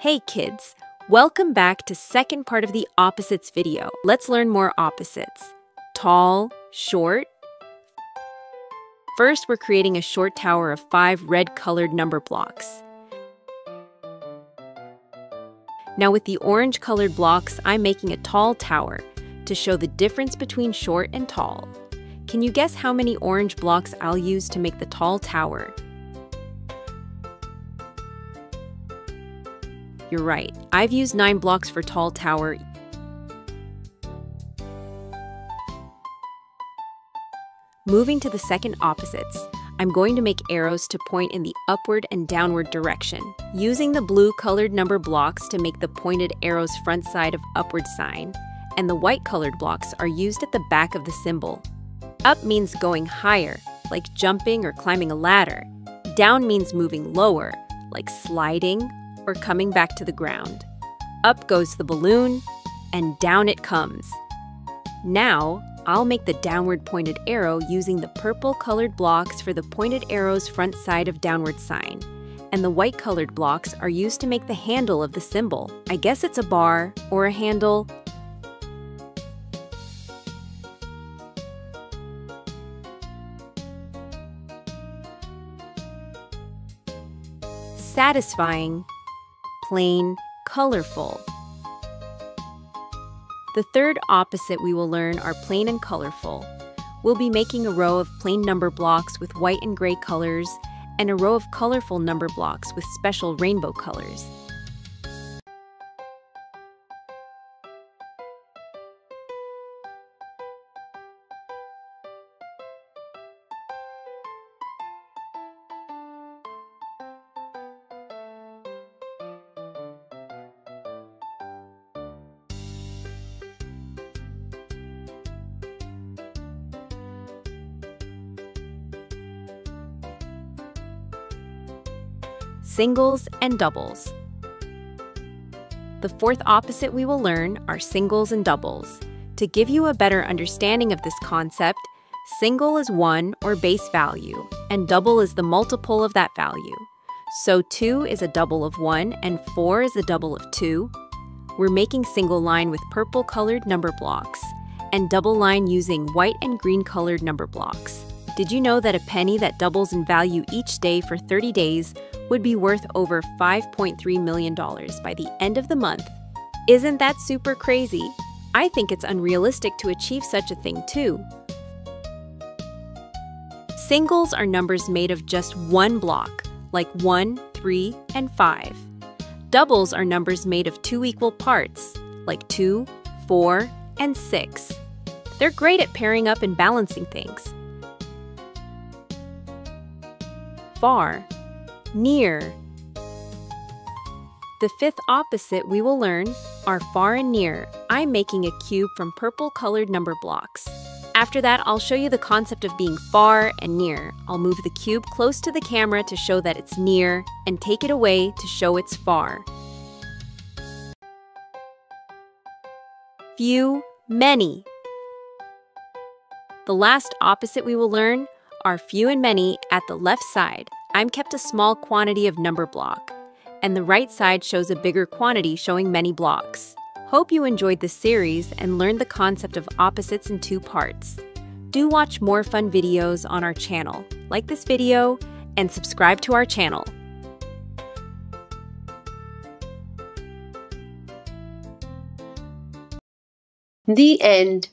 Hey kids, welcome back to second part of the opposites video. Let's learn more opposites. Tall, short. First, we're creating a short tower of 5 red-colored number blocks. Now with the orange-colored blocks, I'm making a tall tower to show the difference between short and tall. Can you guess how many orange blocks I'll use to make the tall tower? You're right, I've used 9 blocks for tall tower. Moving to the second opposites, I'm going to make arrows to point in the upward and downward direction, using the blue colored number blocks to make the pointed arrow's front side of upward sign, and the white colored blocks are used at the back of the symbol. Up means going higher, like jumping or climbing a ladder. Down means moving lower, like sliding, or coming back to the ground. Up goes the balloon, and down it comes. Now, I'll make the downward pointed arrow using the purple colored blocks for the pointed arrow's front side of downward sign, and the white colored blocks are used to make the handle of the symbol. I guess it's a bar or a handle. Satisfying. Plain, colorful. The third opposite we will learn are plain and colorful. We'll be making a row of plain number blocks with white and gray colors, and a row of colorful number blocks with special rainbow colors. Singles and doubles. The fourth opposite we will learn are singles and doubles. To give you a better understanding of this concept, single is 1 or base value, and double is the multiple of that value. So 2 is a double of 1 and 4 is a double of 2. We're making single line with purple colored number blocks and double line using white and green colored number blocks. Did you know that a penny that doubles in value each day for 30 days would be worth over $5.3 million by the end of the month? Isn't that super crazy? I think it's unrealistic to achieve such a thing too. Singles are numbers made of just 1 block, like 1, 3, and 5. Doubles are numbers made of 2 equal parts, like 2, 4, and 6. They're great at pairing up and balancing things. Far. Near. The fifth opposite we will learn are far and near. I'm making a cube from purple colored number blocks. After that, I'll show you the concept of being far and near. I'll move the cube close to the camera to show that it's near and take it away to show it's far. Few, many. The last opposite we will learn are few and many at the left side. I'm kept a small quantity of number block, and the right side shows a bigger quantity showing many blocks. Hope you enjoyed this series and learned the concept of opposites in 2 parts. Do watch more fun videos on our channel, like this video, and subscribe to our channel. The end.